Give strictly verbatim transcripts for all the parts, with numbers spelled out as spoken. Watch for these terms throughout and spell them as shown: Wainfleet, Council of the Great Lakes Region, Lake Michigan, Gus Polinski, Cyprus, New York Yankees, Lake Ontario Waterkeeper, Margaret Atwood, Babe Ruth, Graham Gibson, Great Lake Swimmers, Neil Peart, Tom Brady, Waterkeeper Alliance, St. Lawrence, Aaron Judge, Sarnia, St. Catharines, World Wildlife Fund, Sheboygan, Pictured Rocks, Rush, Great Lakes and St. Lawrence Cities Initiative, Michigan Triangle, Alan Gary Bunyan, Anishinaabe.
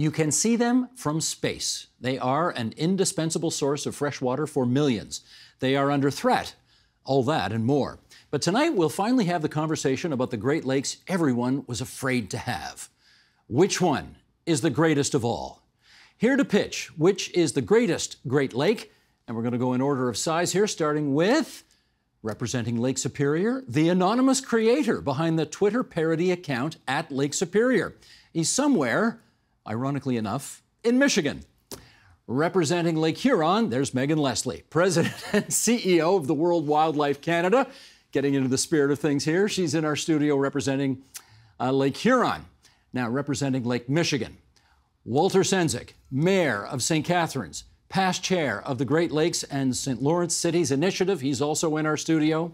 You can see them from space. They are an indispensable source of fresh water for millions. They are under threat. All that and more. But tonight we'll finally have the conversation about the Great Lakes everyone was afraid to have. Which one is the greatest of all? Here to pitch which is the greatest Great Lake, and we're going to go in order of size here, starting with, representing Lake Superior, the anonymous creator behind the Twitter parody account at Lake Superior. He's somewhere, ironically enough, in Michigan. Representing Lake Huron, there's Megan Leslie, president and C E O of the World Wildlife Canada. Getting into the spirit of things here, she's in our studio representing uh, Lake Huron. Now representing Lake Michigan, Walter Sendzik, mayor of Saint Catharines, past chair of the Great Lakes and Saint Lawrence Cities Initiative. He's also in our studio.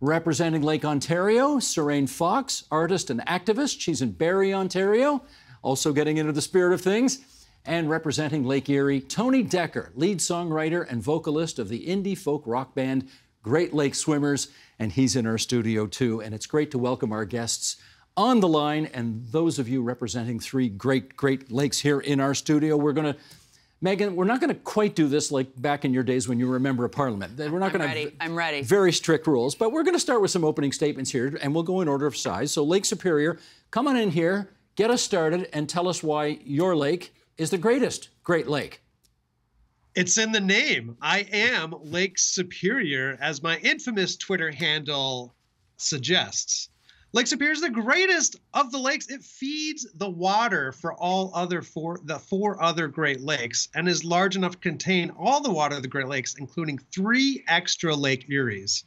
Representing Lake Ontario, Sarain Fox, artist and activist. She's in Barrie, Ontario, also getting into the spirit of things. And representing Lake Erie, Tony Dekker, lead songwriter and vocalist of the indie folk rock band Great Lake Swimmers, and he's in our studio too. And it's great to welcome our guests on the line and those of you representing three great, great lakes here in our studio. We're gonna, Megan, we're not gonna quite do this like back in your days when you were a member of parliament. We're not I'm gonna ready. I'm ready. Very strict rules, but we're gonna start with some opening statements here and we'll go in order of size. So Lake Superior, come on in here, get us started and tell us why your lake is the greatest Great Lake. It's in the name. I am Lake Superior, as my infamous Twitter handle suggests. Lake Superior is the greatest of the lakes. It feeds the water for all other four, the four other Great Lakes, and is large enough to contain all the water of the Great Lakes, including three extra Lake Eries.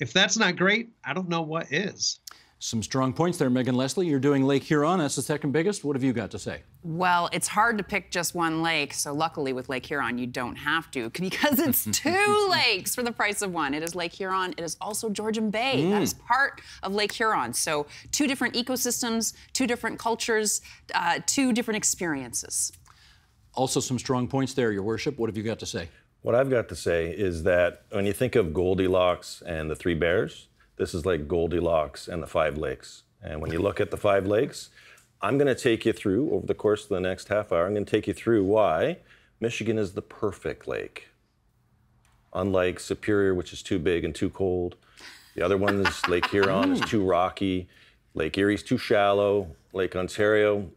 If that's not great, I don't know what is. Some strong points there, Megan Leslie. You're doing Lake Huron. That's the second biggest. What have you got to say? Well, it's hard to pick just one lake, so luckily with Lake Huron, you don't have to, because it's two lakes for the price of one. It is Lake Huron. It is also Georgian Bay. Mm. That is part of Lake Huron. So two different ecosystems, two different cultures, uh, two different experiences. Also some strong points there, Your Worship. What have you got to say? What I've got to say is that when you think of Goldilocks and the Three Bears, this is like Goldilocks and the Five Lakes. And when you look at the Five Lakes, I'm gonna take you through, over the course of the next half hour, I'm gonna take you through why Michigan is the perfect lake. Unlike Superior, which is too big and too cold. The other one is Lake Huron, is too rocky. Lake Erie's too shallow. Lake Ontario,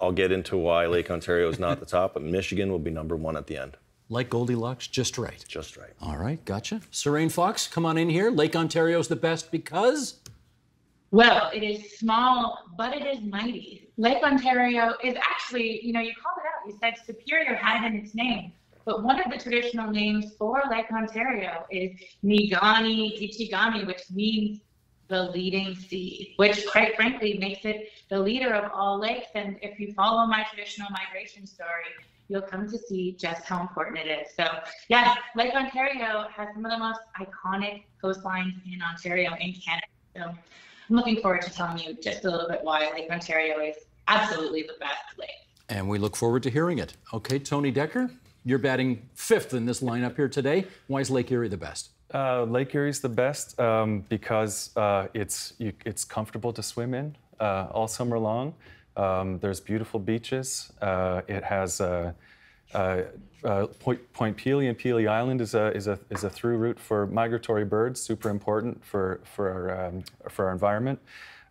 I'll get into why Lake Ontario is not the top, but Michigan will be number one at the end. Like Goldilocks, just right. Just right. All right, gotcha. Sarain Fox, come on in here. Lake Ontario's the best because? Well, it is small, but it is mighty. Lake Ontario is actually, you know, you called it out. You said Superior had it in its name. But one of the traditional names for Lake Ontario is Nigani Ichigami, which means the leading sea, which quite frankly makes it the leader of all lakes. And if you follow my traditional migration story, you'll come to see just how important it is. So yes, Lake Ontario has some of the most iconic coastlines in Ontario and Canada. So I'm looking forward to telling you just a little bit why Lake Ontario is absolutely the best lake. And we look forward to hearing it. Okay, Tony Dekker, you're batting fifth in this lineup here today. Why is Lake Erie the best? Uh, Lake Erie's the best um, because uh, it's, you, it's comfortable to swim in uh, all summer long. Um, there's beautiful beaches. Uh, it has uh, uh, uh, Point, Point Pelee and Pelee Island is a is a is a through route for migratory birds, super important for for our um, for our environment.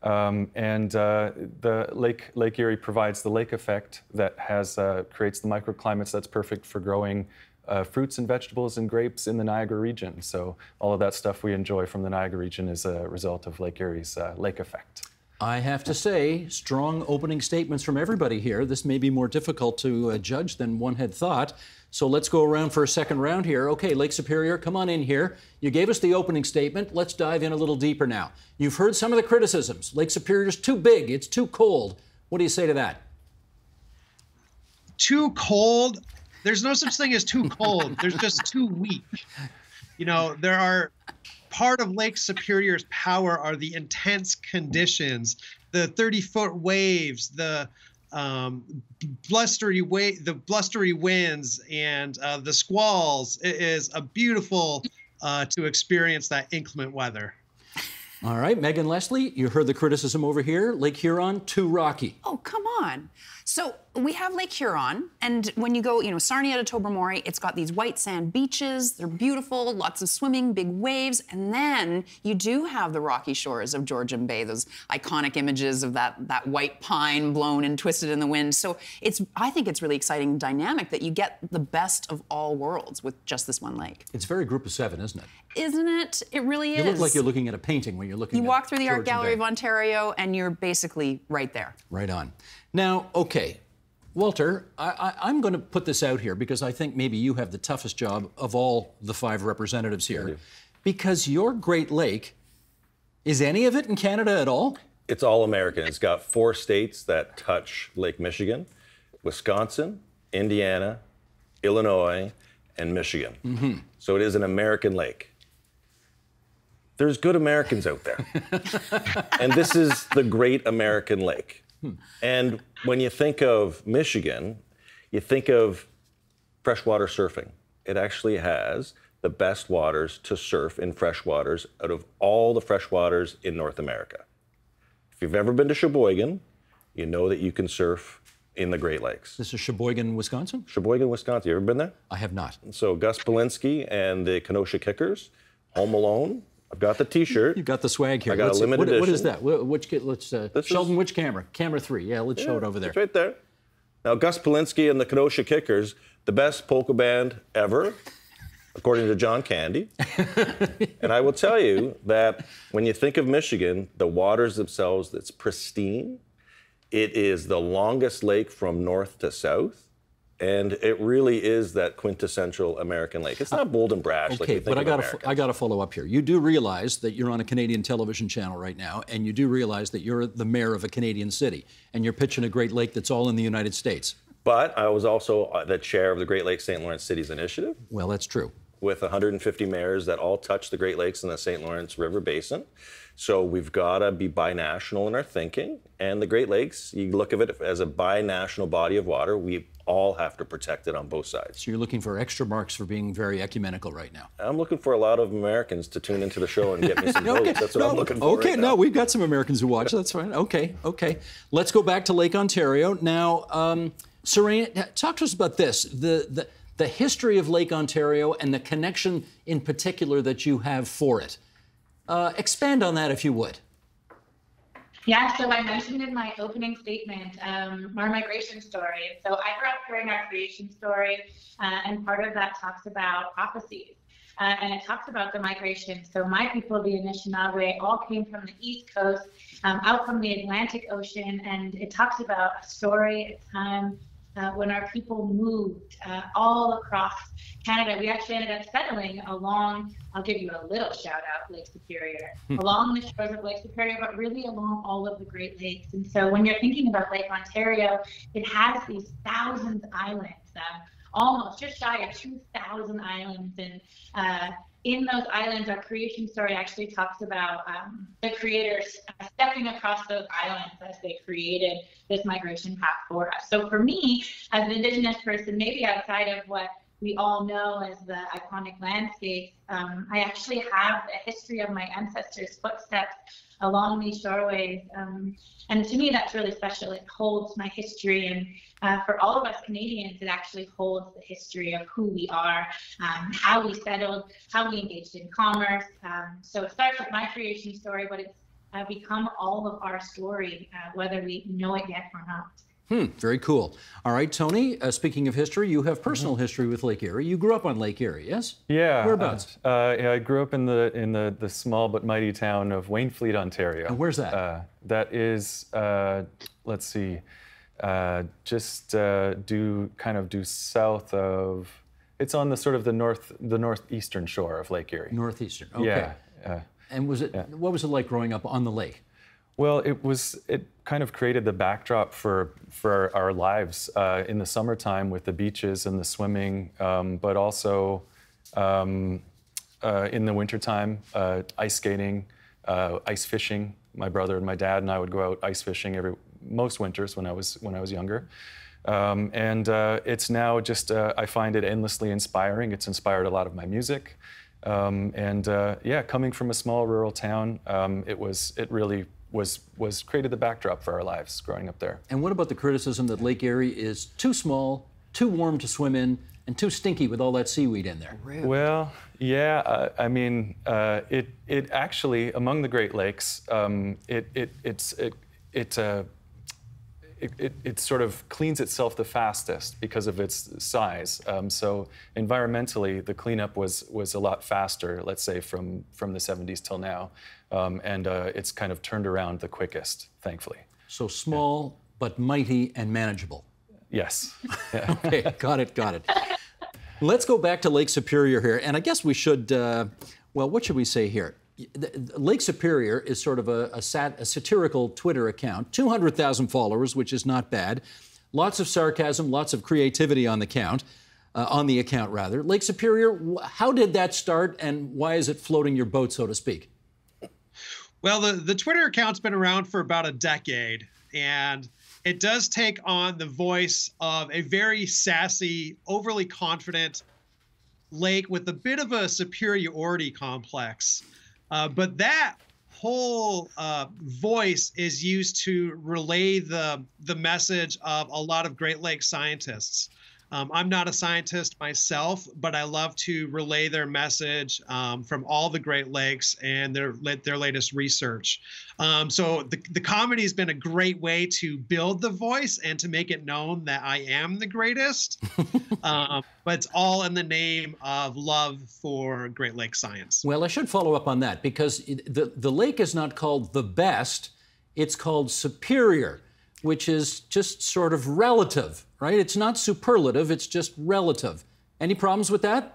Um, and uh, the Lake Lake Erie provides the lake effect that has uh, creates the microclimates that's perfect for growing uh, fruits and vegetables and grapes in the Niagara region. So all of that stuff we enjoy from the Niagara region is a result of Lake Erie's uh, lake effect. I have to say, strong opening statements from everybody here. This may be more difficult to uh, judge than one had thought. So let's go around for a second round here. Okay, Lake Superior, come on in here. You gave us the opening statement. Let's dive in a little deeper now. You've heard some of the criticisms. Lake Superior's too big, it's too cold. What do you say to that? Too cold? There's no such thing as too cold. There's just too weak. You know, there are... Part of Lake Superior's power are the intense conditions, the thirty-foot waves, the um, blustery wa the blustery winds, and uh, the squalls. It is a beautiful uh, to experience that inclement weather. All right, Megan Leslie, you heard the criticism over here. Lake Huron, too rocky. Oh, come on. So we have Lake Huron, and when you go, you know, Sarnia to Tobermory, it's got these white sand beaches. They're beautiful, lots of swimming, big waves. And then you do have the rocky shores of Georgian Bay, those iconic images of that, that white pine blown and twisted in the wind. So it's, I think it's really exciting and dynamic that you get the best of all worlds with just this one lake. It's very group of seven, isn't it? Isn't it? It really is. You look like you're looking at a painting when you're looking at Georgian Bay. You walk through the Art Gallery of Ontario, and you're basically right there. Right on. Now, okay, Walter, I, I, I'm going to put this out here because I think maybe you have the toughest job of all the five representatives here, because your Great Lake, is any of it in Canada at all? It's all American. It's got four states that touch Lake Michigan: Wisconsin, Indiana, Illinois, and Michigan. Mm-hmm. So it is an American lake. There's good Americans out there. And this is the Great American Lake. And when you think of Michigan, you think of freshwater surfing. It actually has the best waters to surf in freshwaters out of all the freshwaters in North America. If you've ever been to Sheboygan, you know that you can surf in the Great Lakes. This is Sheboygan, Wisconsin? Sheboygan, Wisconsin. You ever been there? I have not. So Gus Polinski and the Kenosha Kickers, Home Alone. I've got the T-shirt. You've got the swag here. I got let's, a limited what, edition. What is that? Which, let's, uh, Sheldon, is, which camera? Camera three. Yeah, let's yeah, show it over there. It's right there. Now, Gus Polinski and the Kenosha Kickers, the best polka band ever, according to John Candy. And I will tell you that when you think of Michigan, the waters themselves, it's pristine. It is the longest lake from north to south. And it really is that quintessential American lake. It's not bold and brash. Okay, like you think but I got I got to follow up here. You do realize that you're on a Canadian television channel right now, and you do realize that you're the mayor of a Canadian city, and you're pitching a Great Lake that's all in the United States. But I was also the chair of the Great Lake Saint Lawrence Cities Initiative. Well, that's true. With one hundred fifty mayors that all touch the Great Lakes and the Saint Lawrence River Basin. So we've got to be binational in our thinking. And the Great Lakes, you look at it as a binational body of water. We all have to protect it on both sides. So you're looking for extra marks for being very ecumenical right now. I'm looking for a lot of Americans to tune into the show and get me some votes. Okay. That's what no, I'm looking for Okay, right no, now. We've got some Americans who watch. That's fine. Okay, okay. Let's go back to Lake Ontario. Now, um, Sarain, talk to us about this. The, the The history of Lake Ontario and the connection in particular that you have for it. Uh, expand on that if you would. Yeah, so I mentioned in my opening statement um, our migration story. So I grew up hearing our creation story, uh, and part of that talks about prophecies. Uh, and it talks about the migration. So my people, the Anishinaabe, all came from the East Coast, um, out from the Atlantic Ocean, and it talks about a story, a time, Uh, when our people moved uh, all across Canada. We actually ended up settling along, I'll give you a little shout out, Lake Superior, hmm. along the shores of Lake Superior, but really along all of the Great Lakes. And so when you're thinking about Lake Ontario, it has these thousands of islands, uh, almost just shy of two thousand islands. And uh, in those islands, our creation story actually talks about um, the creators stepping across those islands as they created this migration path for us. So for me, as an Indigenous person, maybe outside of what we all know as the iconic landscape, um, I actually have a history of my ancestors' footsteps along these shoreways. Um, and to me, that's really special. It holds my history. And uh, for all of us Canadians, it actually holds the history of who we are, um, how we settled, how we engaged in commerce. Um, so it starts with my creation story, but it's uh, become all of our story, uh, whether we know it yet or not. Hmm, very cool. All right, Tony, uh, speaking of history, you have personal history with Lake Erie. You grew up on Lake Erie, yes? Yeah. Whereabouts? Uh, uh, yeah, I grew up in the in the, the small but mighty town of Wainfleet, Ontario. And where's that? Uh, that is, uh, let's see, uh, just uh, due, kind of due south of, it's on the sort of the north, the northeastern shore of Lake Erie. Northeastern, okay. Yeah. Uh, and was it, yeah. what was it like growing up on the lake? Well, it was, it kind of created the backdrop for, for our lives uh, in the summertime with the beaches and the swimming, um, but also um, uh, in the wintertime, uh, ice skating, uh, ice fishing. My brother and my dad and I would go out ice fishing every, most winters when I was, when I was younger. Um, and uh, it's now just, uh, I find it endlessly inspiring. It's inspired a lot of my music. Um, and uh, yeah, coming from a small rural town, um, it was, it really was was created the backdrop for our lives growing up there. And what about the criticism that Lake Erie is too small, too warm to swim in, and too stinky with all that seaweed in there? Really? Well, yeah, uh, I mean, uh, it it actually, among the Great Lakes, um, it it it's it it, uh, it it it sort of cleans itself the fastest because of its size. Um, so environmentally, the cleanup was was a lot faster. Let's say from from the seventies till now, um, and uh, it's kind of turned around the quickest, thankfully. So small, yeah. But mighty and manageable. Yes. Yeah. Okay, got it, got it. Let's go back to Lake Superior here, and I guess we should, uh, well, what should we say here? Lake Superior is sort of a, a, sat, a satirical Twitter account, two hundred thousand followers, which is not bad. Lots of sarcasm, lots of creativity on the count, uh, on the account rather. Lake Superior, how did that start, and why is it floating your boat, so to speak? Well, the, the Twitter account's been around for about a decade, and it does take on the voice of a very sassy, overly confident lake with a bit of a superiority complex. Uh, but that whole uh, voice is used to relay the, the message of a lot of Great Lakes scientists. Um, I'm not a scientist myself, but I love to relay their message um, from all the Great Lakes and their their latest research. Um, so the, the comedy has been a great way to build the voice and to make it known that I am the greatest. um, but it's all in the name of love for Great Lake science. Well, I should follow up on that, because it, the, the lake is not called the best, it's called Superior, which is just sort of relative, right? It's not superlative, it's just relative. Any problems with that?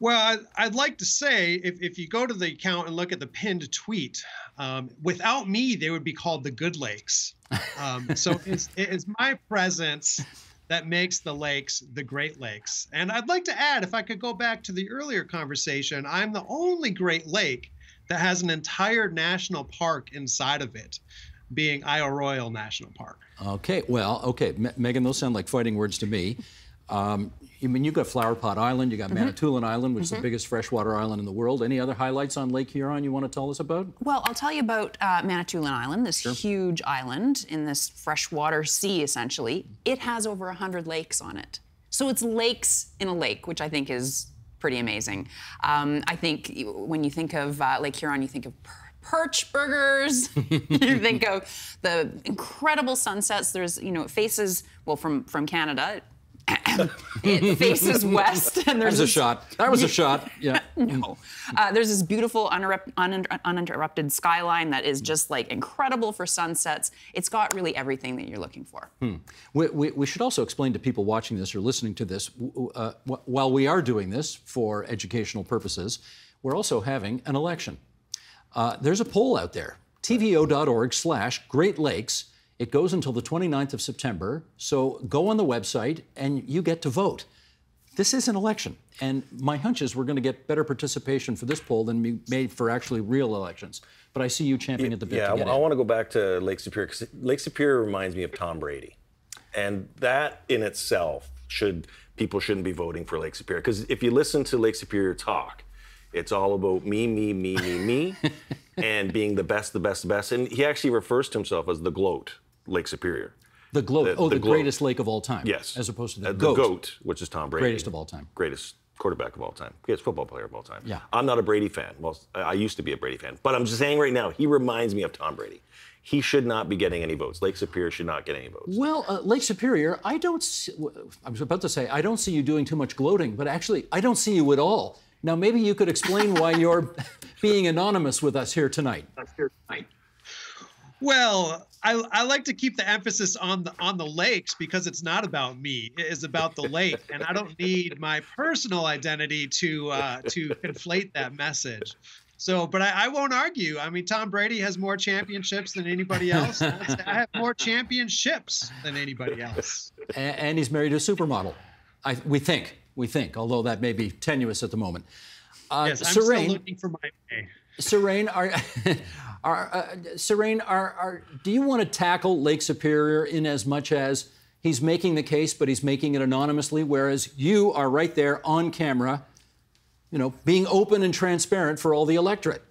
Well, I'd like to say, if, if you go to the account and look at the pinned tweet, um, without me, they would be called the Good Lakes. Um, so it's, it's my presence that makes the lakes the Great Lakes. And I'd like to add, if I could go back to the earlier conversation, I'm the only Great Lake that has an entire national park inside of it, being Isle Royale National Park. Okay, well, okay, M Megan, those sound like fighting words to me. Um, I mean, you've got Flower Pot Island, you got mm-hmm. Manitoulin Island, which mm-hmm. is the biggest freshwater island in the world. Any other highlights on Lake Huron you want to tell us about? Well, I'll tell you about uh, Manitoulin Island, this sure. huge island in this freshwater sea, essentially. It has over one hundred lakes on it. So it's lakes in a lake, which I think is pretty amazing. Um, I think when you think of uh, Lake Huron, you think of perch burgers. You think of the incredible sunsets. There's, you know, it faces, well, from, from Canada, it faces west. And there's that was this, a shot. That was a shot, yeah. No. Uh, there's this beautiful uninterrupted skyline that is just, like, incredible for sunsets. It's got really everything that you're looking for. Hmm. We, we, we should also explain to people watching this or listening to this, uh, while we are doing this for educational purposes, we're also having an election. Uh, there's a poll out there, T V O dot org slash Great Lakes. It goes until the twenty-ninth of September, so go on the website and you get to vote. This is an election, and my hunch is we're going to get better participation for this poll than we made for actually real elections. But I see you championing at the bit. Yeah, to get I, I want to go back to Lake Superior, because Lake Superior reminds me of Tom Brady, and that in itself should people shouldn't be voting for Lake Superior, because if you listen to Lake Superior talk, it's all about me, me, me, me, me, and being the best, the best, the best. And he actually refers to himself as the gloat, Lake Superior. The gloat, the, oh, the, the gloat. Greatest lake of all time. Yes. As opposed to the uh, goat. The goat, which is Tom Brady. Greatest of all time. Greatest quarterback of all time. Greatest football player of all time. Yeah. I'm not a Brady fan. Well, I used to be a Brady fan. But I'm just saying right now, he reminds me of Tom Brady. He should not be getting any votes. Lake Superior should not get any votes. Well, uh, Lake Superior, I don't see, I was about to say, I don't see you doing too much gloating, but actually, I don't see you at all. Now, maybe you could explain why you're being anonymous with us here tonight. Well, I, I like to keep the emphasis on the on the lakes, because it's not about me. It is about the lake, and I don't need my personal identity to uh, to conflate that message. So, but I, I won't argue. I mean, Tom Brady has more championships than anybody else. I have more championships than anybody else. And, and he's married to a supermodel, I, we think. We think, although that may be tenuous at the moment. Uh, yes, I'm Sarain, still looking for my way. Sarain, are, are, uh, Sarain are, are, do you want to tackle Lake Superior in as much as he's making the case, but he's making it anonymously, whereas you are right there on camera, you know, being open and transparent for all the electorate?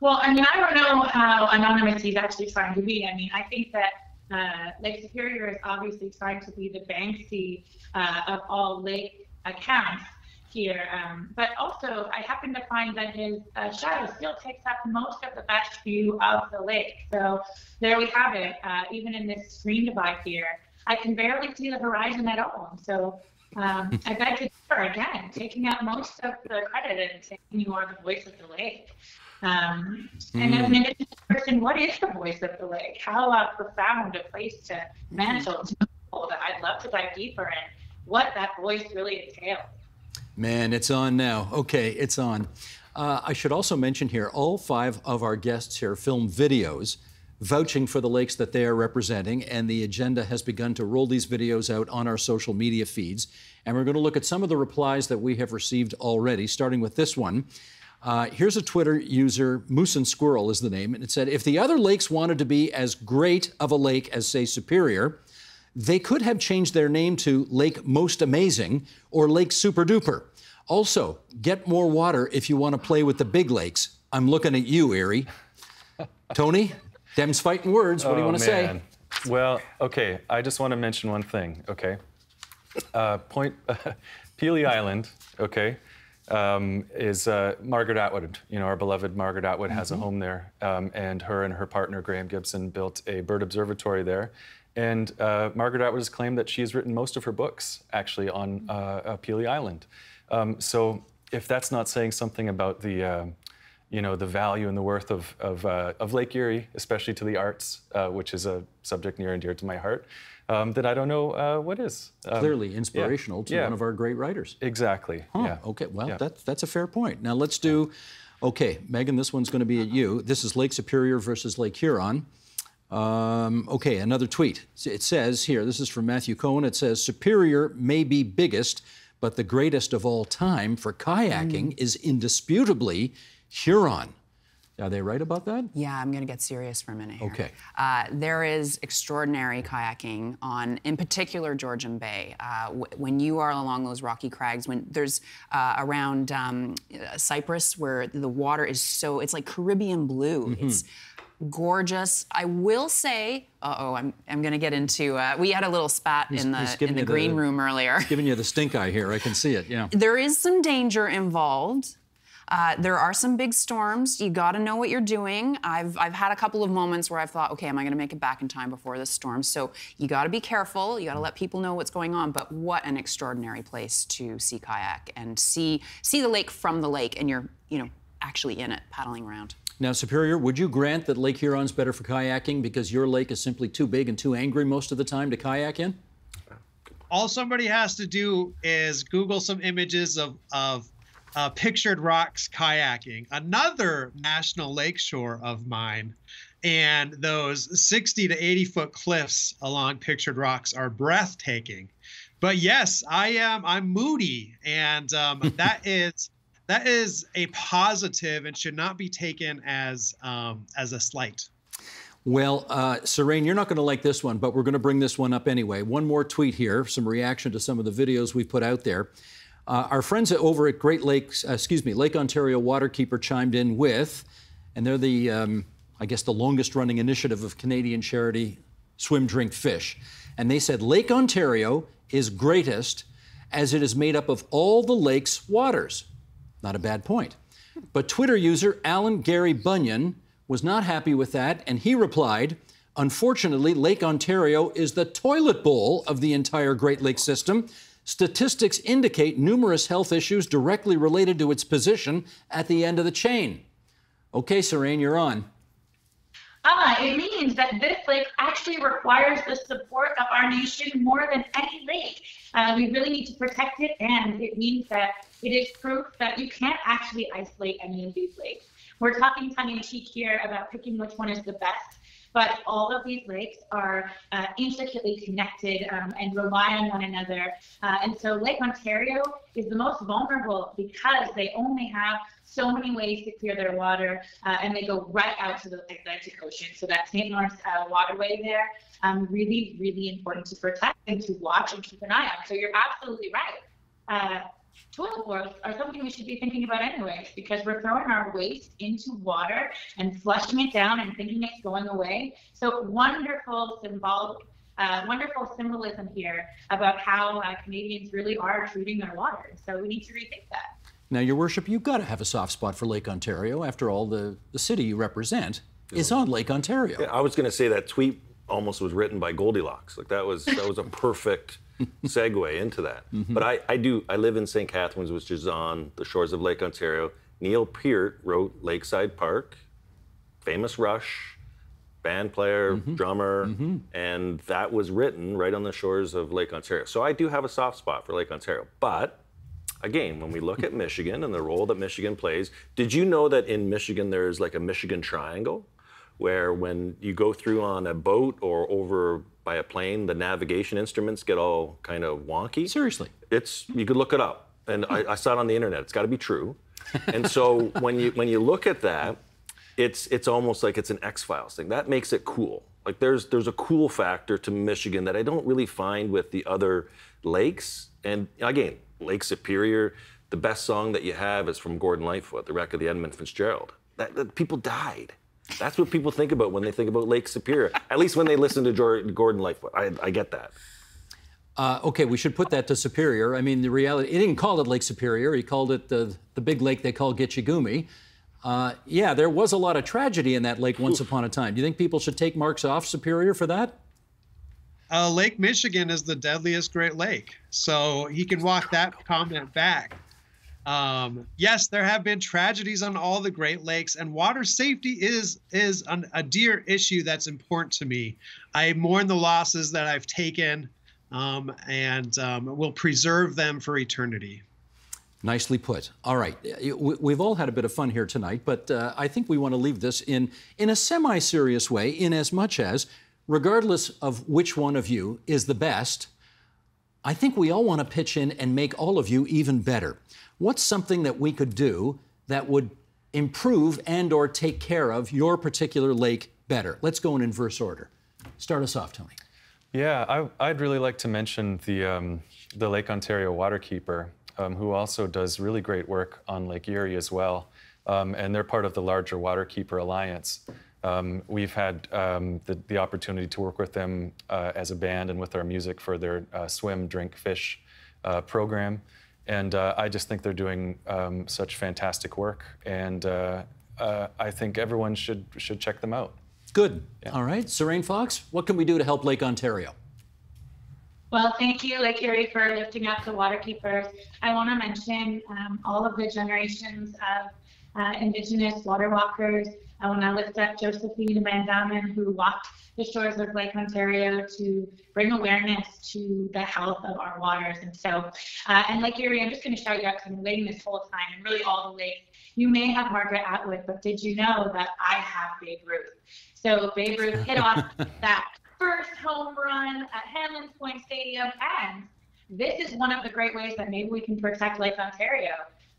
Well, I mean, I don't know how anonymous he's actually trying to be. I mean, I think that uh, Lake Superior is obviously trying to be the Banksy uh, of all lake accounts here. Um, but also, I happen to find that his uh, shadow still takes up most of the best view of the lake. So there we have it, uh, even in this screen divide here. I can barely see the horizon at all. So um, I beg to differ again, taking up most of the credit and saying you are the voice of the lake. Um, and mm. as an indigenous person, what is the voice of the lake? How uh, profound a place to mantle to people that I'd love to dive deeper in what that voice really entails. Man, it's on now. Okay, it's on. Uh, I should also mention here, all five of our guests here film videos vouching for the lakes that they are representing, and the agenda has begun to roll these videos out on our social media feeds. And we're going to look at some of the replies that we have received already, starting with this one. Uh, here's a Twitter user, Moose and Squirrel is the name, and it said, if the other lakes wanted to be as great of a lake as, say, Superior, they could have changed their name to Lake Most Amazing or Lake Super Duper. Also, get more water if you want to play with the big lakes. I'm looking at you, Erie. Tony, Dem's fighting words. What oh, do you want to man. say? Well, okay, I just want to mention one thing, okay? Uh, point, uh, Pelee Island, okay? Um, is uh, Margaret Atwood. You know, our beloved Margaret Atwood has mm-hmm. a home there, um, and her and her partner Graham Gibson built a bird observatory there. And uh, Margaret Atwood has claimed that she has written most of her books, actually, on uh, uh, Pelee Island. Um, so if that's not saying something about the, uh, you know, the value and the worth of, of, uh, of Lake Erie, especially to the arts, uh, which is a subject near and dear to my heart, Um, that I don't know uh, what is. Um, Clearly inspirational yeah, to yeah. one of our great writers. Exactly. Huh. Yeah. Okay, well, yeah. that's, that's a fair point. Now let's do, okay, Megan, this one's going to be at you. This is Lake Superior versus Lake Huron. Um, okay, another tweet. It says here, this is from Matthew Cohen, it says, Superior may be biggest, but the greatest of all time for kayaking mm. is indisputably Huron. Are they right about that? Yeah, I'm going to get serious for a minute here. Okay. Uh, there is extraordinary kayaking on, in particular, Georgian Bay. Uh, w when you are along those rocky crags, when there's uh, around um, Cyprus, where the water is so, it's like Caribbean blue. Mm-hmm. It's gorgeous. I will say, uh-oh, I'm, I'm going to get into, uh, we had a little spat he's, in the, in the green the, room earlier. He's giving you the stink eye here. I can see it, yeah. There is some danger involved. Uh, there are some big storms. You got to know what you're doing. I've I've had a couple of moments where I've thought, okay, am I going to make it back in time before this storm? So you got to be careful. You got to let people know what's going on. But what an extraordinary place to see kayak and see see the lake from the lake, and you're you know actually in it, paddling around. Now, Superior, would you grant that Lake Huron's better for kayaking because your lake is simply too big and too angry most of the time to kayak in? All somebody has to do is Google some images of of. Uh, Pictured Rocks kayaking, another national lakeshore of mine, and those sixty to eighty foot cliffs along Pictured Rocks are breathtaking. But yes, I am. I'm moody, and um, that is that is a positive and should not be taken as um, as a slight. Well, uh, Sarain, you're not going to like this one, but we're going to bring this one up anyway. One more tweet here, some reaction to some of the videos we put out there. Uh, our friends over at Great Lakes, uh, excuse me, Lake Ontario Waterkeeper chimed in with, and they're the, um, I guess, the longest running initiative of Canadian charity, Swim, Drink, Fish. And they said, Lake Ontario is greatest as it is made up of all the lake's waters. Not a bad point. But Twitter user Alan Gary Bunyan was not happy with that, and he replied, unfortunately, Lake Ontario is the toilet bowl of the entire Great Lakes system. Statistics indicate numerous health issues directly related to its position at the end of the chain. Okay, Sarain, you're on. Ah, it means that this lake actually requires the support of our nation more than any lake. Uh, we really need to protect it, and it means that it is proof that you can't actually isolate any of these lakes. We're talking tongue-in-cheek here about picking which one is the best. But all of these lakes are uh, intricately connected um, and rely on one another. Uh, and so Lake Ontario is the most vulnerable because they only have so many ways to clear their water, uh, and they go right out to the Atlantic Ocean. So that Saint Lawrence uh, waterway there, um, really, really important to protect and to watch and keep an eye on. So you're absolutely right. Uh, toilet bowls are something we should be thinking about anyways, because we're throwing our waste into water and flushing it down and thinking it's going away. So wonderful symbolic, uh, wonderful symbolism here about how uh, Canadians really are treating their water. So we need to rethink that. Now, Your Worship, you've got to have a soft spot for Lake Ontario. After all, the, the city you represent yeah. is on Lake Ontario. Yeah, I was going to say that tweet almost was written by Goldilocks. Like, that was, that was a perfect segue into that. Mm-hmm. But I, I do, I live in Saint Catharines, which is on the shores of Lake Ontario. Neil Peart wrote Lakeside Park, famous Rush, band player, mm-hmm. drummer, mm-hmm. and that was written right on the shores of Lake Ontario. So I do have a soft spot for Lake Ontario. But again, when we look at Michigan and the role that Michigan plays, did you know that in Michigan there's like a Michigan Triangle, where when you go through on a boat or over by a plane, the navigation instruments get all kind of wonky? Seriously. It's, you could look it up. And I, I saw it on the internet. It's got to be true. And so when you, when you look at that, it's, it's almost like it's an X-Files thing. That makes it cool. Like, there's, there's a cool factor to Michigan that I don't really find with the other lakes. And again, Lake Superior, the best song that you have is from Gordon Lightfoot, The Wreck of the Edmund Fitzgerald. That, that people died. That's what people think about when they think about Lake Superior, at least when they listen to George, Gordon Lightfoot. I, I get that. Uh, okay, we should put that to Superior. I mean, the reality, he didn't call it Lake Superior. He called it the, the big lake they call Gitche-Gumee. Uh, yeah, there was a lot of tragedy in that lake once Oof. upon a time. Do you think people should take marks off Superior for that? Uh, Lake Michigan is the deadliest Great Lake, so he can walk that comment back. Um, yes, there have been tragedies on all the Great Lakes, and water safety is is an, a dear issue that's important to me. I mourn the losses that I've taken, um, and um, will preserve them for eternity. Nicely put. All right, we've all had a bit of fun here tonight, but uh, I think we want to leave this in in a semi-serious way, in as much as, regardless of which one of you is the best, I think we all want to pitch in and make all of you even better. What's something that we could do that would improve and or take care of your particular lake better? Let's go in inverse order. Start us off, Tony. Yeah, I, I'd really like to mention the, um, the Lake Ontario Waterkeeper, um, who also does really great work on Lake Erie as well. Um, and they're part of the larger Waterkeeper Alliance. Um, we've had um, the, the opportunity to work with them uh, as a band and with our music for their uh, Swim, Drink, Fish uh, program. And uh, I just think they're doing um, such fantastic work, and uh, uh, I think everyone should should check them out. Good. Yeah. All right, Sarain Fox, what can we do to help Lake Ontario? Well, thank you, Lake Erie, for lifting up the waterkeepers. I want to mention um, all of the generations of uh, Indigenous water walkers. I want to lift up Josephine Van Damen, who walked the shores of Lake Ontario to bring awareness to the health of our waters. And so, uh, and Lake Erie, I'm just going to shout you out because I'm waiting this whole time, and really all the lakes. You may have Margaret Atwood, but did you know that I have Babe Ruth? So Babe Ruth hit off that first home run at Hanlon's Point Stadium, and this is one of the great ways that maybe we can protect Lake Ontario.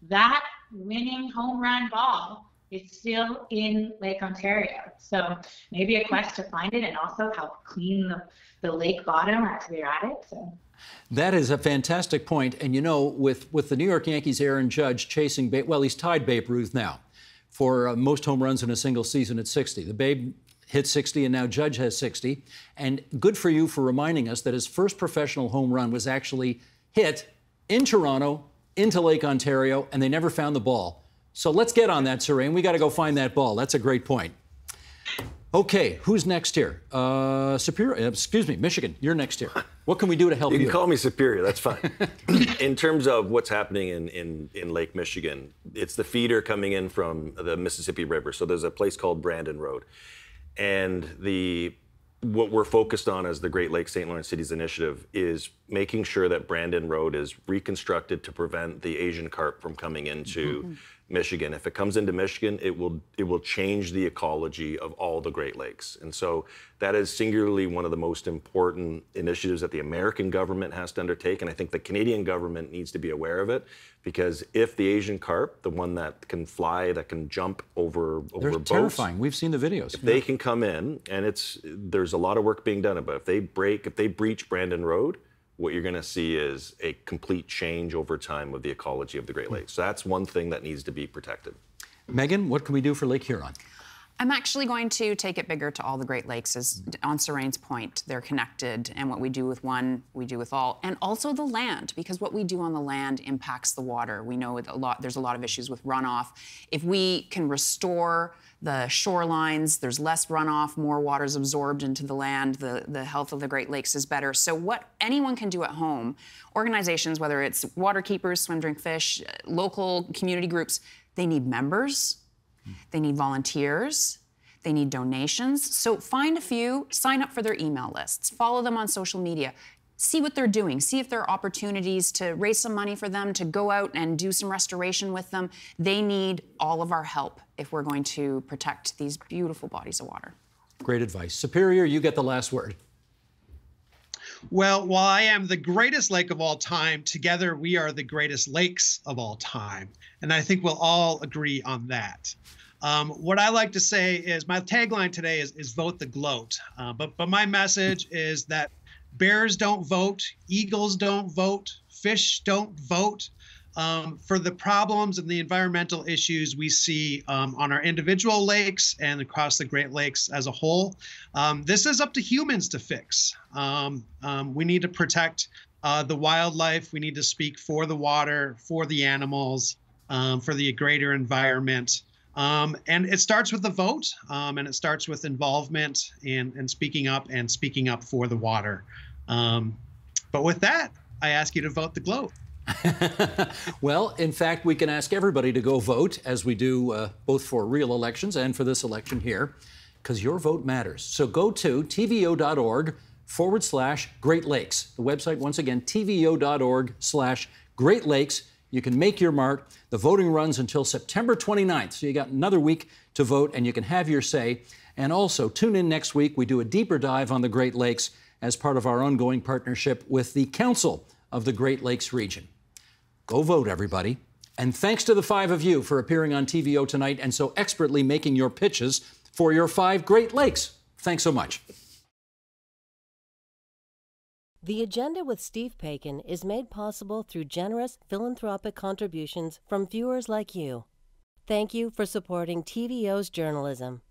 That winning home run ball, it's still in Lake Ontario. So maybe a quest to find it and also help clean the, the lake bottom after we're at it. So. That is a fantastic point. And you know, with, with the New York Yankees' Aaron Judge chasing Babe, well, he's tied Babe Ruth now for uh, most home runs in a single season at sixty. The Babe hit sixty, and now Judge has sixty. And good for you for reminding us that his first professional home run was actually hit in Toronto, into Lake Ontario, and they never found the ball. So let's get on that, Sarain. We got to go find that ball. That's a great point. Okay, who's next here? Uh, Superior, excuse me, Michigan, you're next here. What can we do to help you? You can call me Superior, that's fine. In terms of what's happening in, in, in Lake Michigan, it's the feeder coming in from the Mississippi River. So there's a place called Brandon Road. And the what we're focused on as the Great Lake Saint Lawrence Cities Initiative is making sure that Brandon Road is reconstructed to prevent the Asian carp from coming into mm-hmm. Michigan. If it comes into Michigan, it will it will change the ecology of all the Great Lakes. And so that is singularly one of the most important initiatives that the American government has to undertake. And I think the Canadian government needs to be aware of it, because if the Asian carp, the one that can fly, that can jump over, over They're boats. They're terrifying. We've seen the videos. If yeah. they can come in, and it's there's a lot of work being done about it. If they break, if they breach Brandon Road, what you're going to see is a complete change over time of the ecology of the Great Lakes. So that's one thing that needs to be protected. Megan, what can we do for Lake Huron? I'm actually going to take it bigger to all the Great Lakes. As on Sarain's point, they're connected, and what we do with one, we do with all. And also the land, because what we do on the land impacts the water. We know a lot, there's a lot of issues with runoff. If we can restore the shorelines, there's less runoff, more water's absorbed into the land, the, the health of the Great Lakes is better. So what anyone can do at home, organizations, whether it's waterkeepers, Swim, Drink, Fish, local community groups, they need members. They need volunteers, they need donations. So find a few, sign up for their email lists, follow them on social media, see what they're doing, see if there are opportunities to raise some money for them, to go out and do some restoration with them. They need all of our help if we're going to protect these beautiful bodies of water. Great advice. Superior, you get the last word. Well, while I am the greatest lake of all time, together we are the greatest lakes of all time. And I think we'll all agree on that. Um, what I like to say is my tagline today is, is vote the gloat. Uh, but, but my message is that bears don't vote, eagles don't vote, fish don't vote um, for the problems and the environmental issues we see um, on our individual lakes and across the Great Lakes as a whole. Um, this is up to humans to fix. Um, um, we need to protect uh, the wildlife. We need to speak for the water, for the animals. Um, for the greater environment. Um, and it starts with the vote, um, and it starts with involvement and, and speaking up and speaking up for the water. Um, but with that, I ask you to vote the gloat. Well, in fact, we can ask everybody to go vote, as we do uh, both for real elections and for this election here, because your vote matters. So go to tvo.org forward slash Great Lakes. The website, once again, tvo.org slash Great Lakes. You can make your mark. The voting runs until September twenty-ninth, so you got another week to vote, and you can have your say. And also, tune in next week. We do a deeper dive on the Great Lakes as part of our ongoing partnership with the Council of the Great Lakes Region. Go vote, everybody. And thanks to the five of you for appearing on T V O tonight and so expertly making your pitches for your five Great Lakes. Thanks so much. The Agenda with Steve Pakin is made possible through generous philanthropic contributions from viewers like you. Thank you for supporting T V O's journalism.